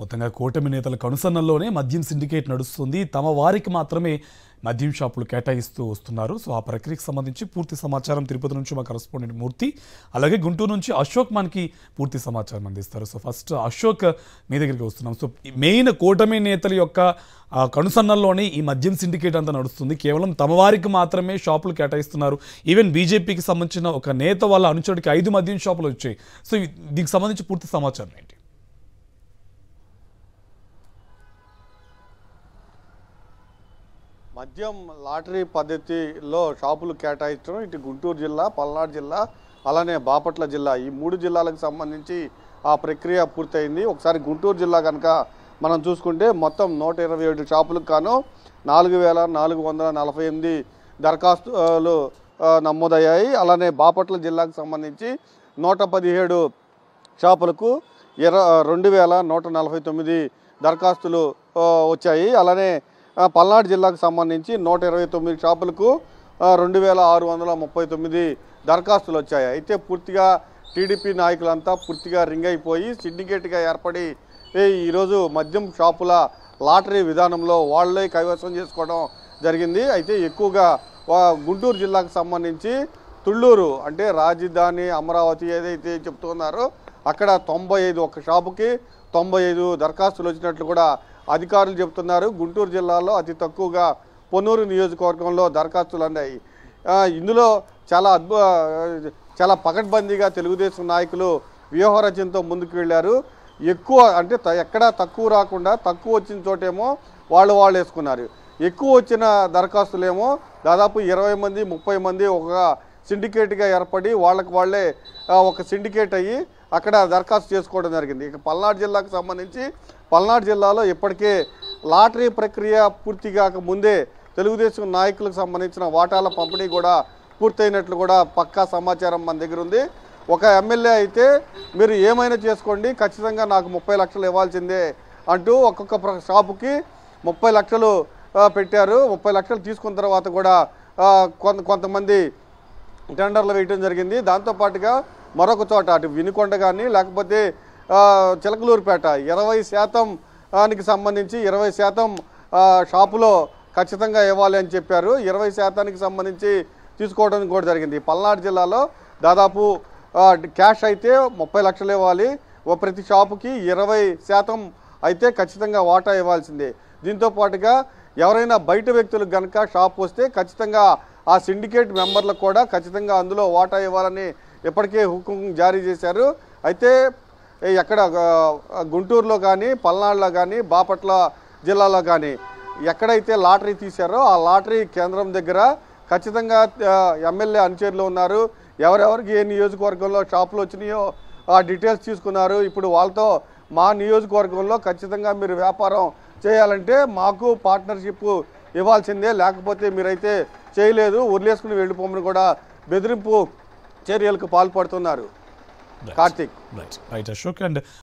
మొత్తంగా కూటమి నేతల కనుసన్నల్లోనే మద్యం సిండికేట్ నడుస్తుంది. తమ వారికి మాత్రమే మద్యం షాపులు కేటాయిస్తూ వస్తున్నారు. సో ఆ ప్రక్రియకు సంబంధించి పూర్తి సమాచారం తిరుపతి నుంచి మా కరెస్పాండెంట్ మూర్తి, అలాగే గుంటూరు నుంచి అశోక్ మనకి పూర్తి సమాచారం అందిస్తారు. సో ఫస్ట్ అశోక్, మీ దగ్గరికి వస్తున్నాం. సో మెయిన్ కూటమి నేతల యొక్క కనుసన్నల్లోనే ఈ మద్యం సిండికేట్ అంతా నడుస్తుంది. కేవలం తమ వారికి మాత్రమే షాపులు కేటాయిస్తున్నారు. ఈవెన్ బీజేపీకి సంబంధించిన ఒక నేత వాళ్ళ అనుచరుడికి 5 మద్యం షాపులు వచ్చాయి. సో దీనికి సంబంధించి పూర్తి సమాచారం ఏంటి? మద్యం లాటరీ పద్ధతిలో షాపులు కేటాయించడం ఇటు గుంటూరు జిల్లా, పల్నాడు జిల్లా, అలానే బాపట్ల జిల్లా, ఈ 3 జిల్లాలకు సంబంధించి ఆ ప్రక్రియ పూర్తయింది. ఒకసారి గుంటూరు జిల్లా కనుక మనం చూసుకుంటే మొత్తం 127 షాపులకు కాను 4,448 దరఖాస్తులు నమోదయ్యాయి. అలానే బాపట్ల జిల్లాకు సంబంధించి 117 షాపులకు 2,149 దరఖాస్తులు వచ్చాయి. అలానే పల్నాడు జిల్లాకు సంబంధించి 129 షాపులకు 2,639 దరఖాస్తులు వచ్చాయి. అయితే పూర్తిగా టీడీపీ నాయకులంతా పూర్తిగా రింగ్ అయిపోయి సిండికేట్గా ఏర్పడి ఈరోజు మద్యం షాపుల లాటరీ విధానంలో వాళ్ళే కైవసం చేసుకోవడం జరిగింది. అయితే ఎక్కువగా గుంటూరు జిల్లాకు సంబంధించి తుళ్ళూరు అంటే రాజధాని అమరావతి ఏదైతే చెప్తున్నారో అక్కడ 95 ఒక షాపుకి 95 దరఖాస్తులు వచ్చినట్లు కూడా అధికారులు చెబుతున్నారు. గుంటూరు జిల్లాలో అతి తక్కువగా పొన్నూరు నియోజకవర్గంలో దరఖాస్తులు అందాయి. ఇందులో చాలా పకడ్బందీగా తెలుగుదేశం నాయకులు వ్యూహరచనతో ముందుకు వెళ్ళారు. ఎక్కువ అంటే ఎక్కడా తక్కువ రాకుండా తక్కువ వచ్చిన చోటేమో వాళ్ళు వేసుకున్నారు. ఎక్కువ వచ్చిన దరఖాస్తులేమో దాదాపు 20 మంది 30 మంది ఒక సిండికేట్గా ఏర్పడి వాళ్ళకి వాళ్ళే ఒక సిండికేట్ అయ్యి అక్కడ దరఖాస్తు చేసుకోవడం జరిగింది. ఇక పల్నాడు జిల్లాకు సంబంధించి పల్నాడు జిల్లాలో ఇప్పటికే లాటరీ ప్రక్రియ పూర్తి కాకముందే తెలుగుదేశం నాయకులకు సంబంధించిన వాటాల పంపిణీ కూడా పూర్తయినట్లు కూడా పక్కా సమాచారం మన దగ్గర ఉంది. ఒక ఎమ్మెల్యే అయితే మీరు ఏమైనా చేసుకోండి, ఖచ్చితంగా నాకు 30 లక్షలు ఇవ్వాల్సిందే అంటూ ఒక్కొక్క షాపుకి 30 లక్షలు పెట్టారు. 30 లక్షలు తీసుకున్న తర్వాత కూడా కొంతమంది టెండర్లు వేయడం జరిగింది. దాంతోపాటుగా మరొక చోట అటు వినుకొండ కానీ లేకపోతే చిలకలూరుపేట 20%కి సంబంధించి 20% షాపులో ఖచ్చితంగా ఇవ్వాలి అని చెప్పారు. 20%కి సంబంధించి తీసుకోవడం కూడా జరిగింది. పల్నాడు జిల్లాలో దాదాపు క్యాష్ అయితే 30 లక్షలు ఇవ్వాలి, ప్రతి షాపుకి 20% అయితే ఖచ్చితంగా వాటా ఇవ్వాల్సిందే. దీంతోపాటుగా ఎవరైనా బయట వ్యక్తులకు కనుక షాప్ వస్తే ఖచ్చితంగా ఆ సిండికేట్ మెంబర్లకు కూడా ఖచ్చితంగా అందులో వాటా ఇవ్వాలని ఇప్పటికే హుకుం జారీ చేశారు. అయితే ఎక్కడ గుంటూరులో కానీ పల్నాడులో కానీ బాపట్ల జిల్లాలో కానీ ఎక్కడైతే లాటరీ తీశారో ఆ లాటరీ కేంద్రం దగ్గర ఖచ్చితంగా ఎమ్మెల్యే అనుచరులు ఉన్నారు. ఎవరెవరికి ఏ నియోజకవర్గంలో షాపులు వచ్చినాయో ఆ డీటెయిల్స్ తీసుకున్నారు. ఇప్పుడు వాళ్ళతో మా నియోజకవర్గంలో ఖచ్చితంగా మీరు వ్యాపారం చేయాలంటే మాకు పార్ట్నర్షిప్ ఇవ్వాల్సిందే, లేకపోతే మీరైతే చేయలేదు, ఉర్లేసుకుని వెళ్ళిపోమని కూడా బెదిరింపు చర్యలకు పాల్పడుతున్నారు. కార్తీక్, రైట్ అశోక్. అండ్